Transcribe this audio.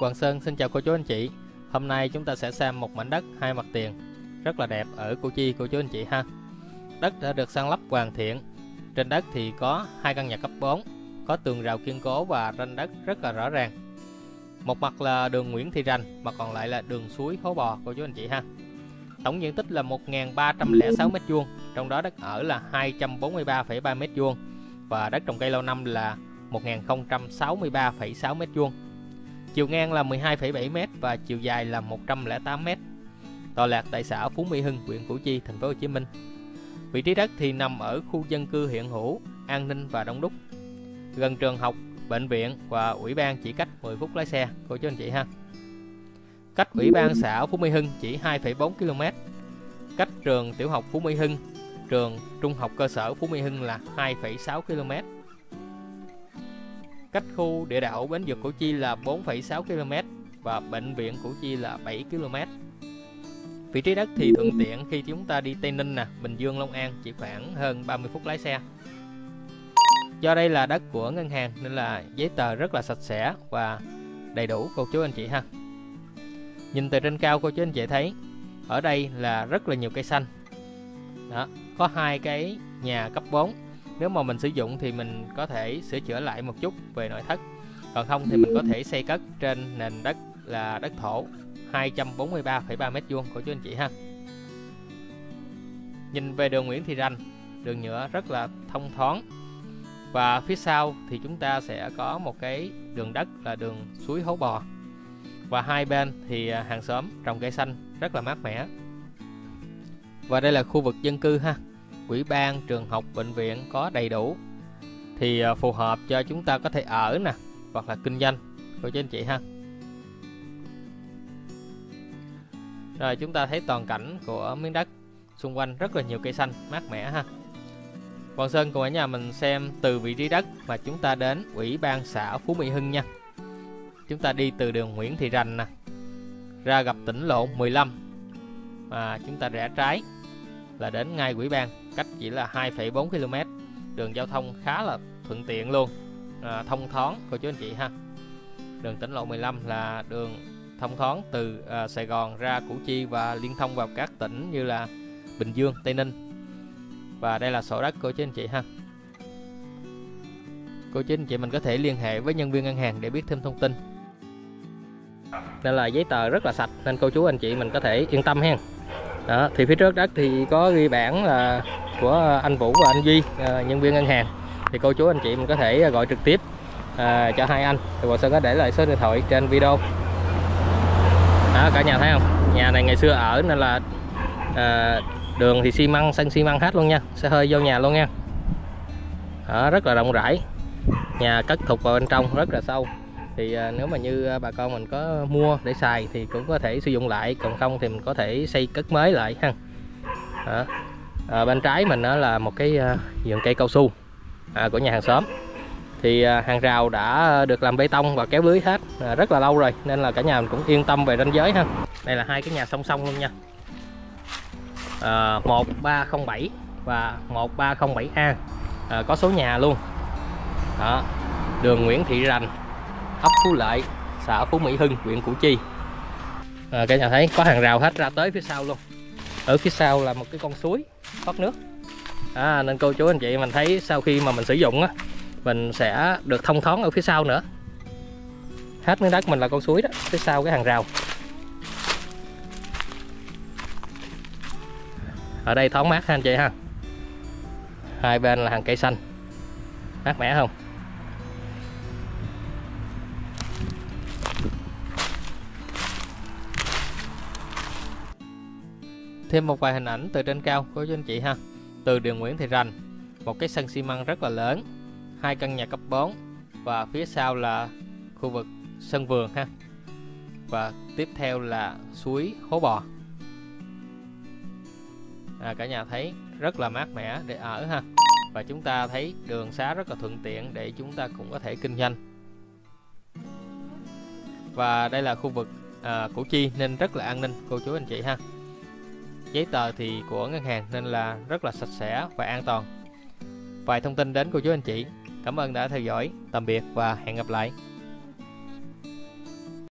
Hoàng Sơn xin chào cô chú anh chị. Hôm nay chúng ta sẽ xem một mảnh đất hai mặt tiền rất là đẹp ở Củ Chi cô chú anh chị ha. Đất đã được san lấp hoàn thiện. Trên đất thì có hai căn nhà cấp 4, có tường rào kiên cố và ranh đất rất là rõ ràng. Một mặt là đường Nguyễn Thị Rành, mà còn lại là đường Suối Hố Bò cô chú anh chị ha. Tổng diện tích là 1.306 m², trong đó đất ở là 243,3 m². Và đất trồng cây lâu năm là 1.063,6 m². Chiều ngang là 12,7 m và chiều dài là 108 m. Tọa lạc tại xã Phú Mỹ Hưng, huyện Củ Chi, thành phố Hồ Chí Minh. Vị trí đất thì nằm ở khu dân cư hiện hữu, an ninh và đông đúc, gần trường học, bệnh viện và ủy ban chỉ cách 10 phút lái xe cô chú anh chị ha. Cách ủy ban xã Phú Mỹ Hưng chỉ 2,4 km. Cách trường tiểu học Phú Mỹ Hưng, trường trung học cơ sở Phú Mỹ Hưng là 2,6 km. Cách khu địa đạo bến dược Củ Chi là 4,6 km và bệnh viện Củ Chi là 7 km. Vị trí đất thì thuận tiện khi chúng ta đi Tây Ninh nè, Bình Dương, Long An chỉ khoảng hơn 30 phút lái xe. Do đây là đất của ngân hàng nên là giấy tờ rất là sạch sẽ và đầy đủ cô chú anh chị ha. Nhìn từ trên cao cô chú anh chị thấy ở đây là rất là nhiều cây xanh. Đó, có hai cái nhà cấp 4. Nếu mà mình sử dụng thì mình có thể sửa chữa lại một chút về nội thất. Còn không thì mình có thể xây cất trên nền đất là đất thổ 243,3 m² của chú anh chị ha. Nhìn về đường Nguyễn Thị Rành, đường nhựa rất là thông thoáng. Và phía sau thì chúng ta sẽ có một cái đường đất là đường Suối Hố Bò. Và hai bên thì hàng xóm trồng cây xanh rất là mát mẻ. Và đây là khu vực dân cư ha. Ủy ban, trường học, bệnh viện có đầy đủ, thì phù hợp cho chúng ta có thể ở nè, hoặc là kinh doanh cô chú anh chị ha. Rồi chúng ta thấy toàn cảnh của miếng đất, xung quanh rất là nhiều cây xanh mát mẻ ha. Hoàng Sơn cùng ở nhà mình xem từ vị trí đất mà chúng ta đến ủy ban xã Phú Mỹ Hưng nha. Chúng ta đi từ đường Nguyễn Thị Rành nè, ra gặp tỉnh lộ 15 mà chúng ta rẽ trái là đến ngay ủy ban, cách chỉ là 2,4 km. Đường giao thông khá là thuận tiện luôn, thông thoáng cô chú anh chị ha. Đường tỉnh lộ 15 là đường thông thoáng từ Sài Gòn ra Củ Chi và liên thông vào các tỉnh như là Bình Dương, Tây Ninh. Và đây là sổ đất cô chú anh chị ha. Cô chú anh chị mình có thể liên hệ với nhân viên ngân hàng để biết thêm thông tin. Đây là giấy tờ rất là sạch nên cô chú anh chị mình có thể yên tâm hen. Đó, thì phía trước đất thì có ghi bảng là của anh Vũ và anh Duy, nhân viên ngân hàng. Thì cô chú anh chị mình có thể gọi trực tiếp cho hai anh. Thì Hoàng Sơn có để lại số điện thoại trên video. Đó, cả nhà thấy không? Nhà này ngày xưa ở nên là đường thì xi măng, sân xi măng hết luôn nha, xe hơi vô nhà luôn nha. Đó, rất là rộng rãi. Nhà cất thục vào bên trong rất là sâu. Thì nếu mà như bà con mình có mua để xài thì cũng có thể sử dụng lại, còn không thì mình có thể xây cất mới lại ha. Đó. Bên trái mình đó là một cái vườn cây cao su của nhà hàng xóm. Thì hàng rào đã được làm bê tông và kéo lưới hết rất là lâu rồi nên là cả nhà mình cũng yên tâm về ranh giới ha. Đây là hai cái nhà song song luôn nha. 1307 và 1307A, có số nhà luôn. Đó. Đường Nguyễn Thị Rành, ấp Phú Lợi, xã Phú Mỹ Hưng, huyện Củ Chi. Cả nhà thấy có hàng rào hết ra tới phía sau luôn. Ở phía sau là một cái con suối thoát nước. Nên cô chú anh chị mình thấy sau khi mà mình sử dụng á, mình sẽ được thông thoáng ở phía sau nữa. Hết miếng đất mình là con suối đó, phía sau cái hàng rào. Ở đây thoáng mát ha anh chị ha. Hai bên là hàng cây xanh. Mát mẻ không? Thêm một vài hình ảnh từ trên cao của chú anh chị ha. Từ đường Nguyễn Thị Rành, một cái sân xi măng rất là lớn, hai căn nhà cấp 4 và phía sau là khu vực sân vườn ha. Và tiếp theo là suối Hố Bò. Cả nhà thấy rất là mát mẻ để ở ha. Và chúng ta thấy đường xá rất là thuận tiện để chúng ta cũng có thể kinh doanh. Và đây là khu vực Củ Chi nên rất là an ninh cô chú anh chị ha. Giấy tờ thì của ngân hàng nên là rất là sạch sẽ và an toàn. Vài thông tin đến cô chú anh chị. Cảm ơn đã theo dõi. Tạm biệt và hẹn gặp lại.